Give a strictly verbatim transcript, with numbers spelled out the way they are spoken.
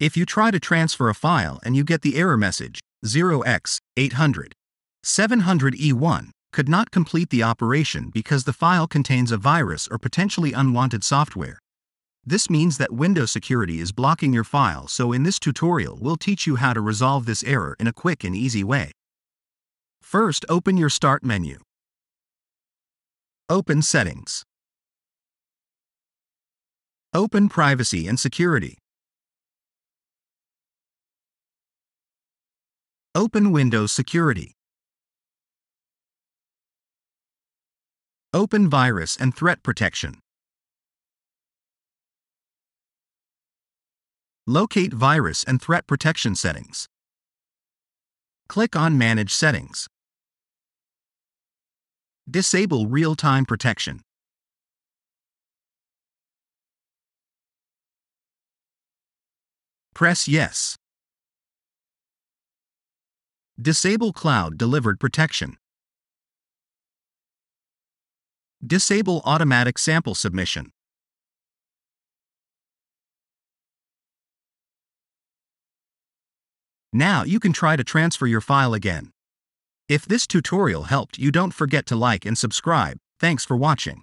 If you try to transfer a file and you get the error message, zero x eight hundred seven hundred E one could not complete the operation because the file contains a virus or potentially unwanted software. This means that Windows Security is blocking your file, so in this tutorial we'll teach you how to resolve this error in a quick and easy way. First, open your Start menu. Open Settings. Open Privacy and Security. Open Windows Security. Open Virus and Threat Protection. Locate Virus and Threat Protection settings. Click on Manage Settings. Disable Real-Time Protection. Press Yes. Disable Cloud-Delivered Protection. Disable Automatic Sample Submission. Now you can try to transfer your file again. If this tutorial helped you, don't forget to like and subscribe. Thanks for watching.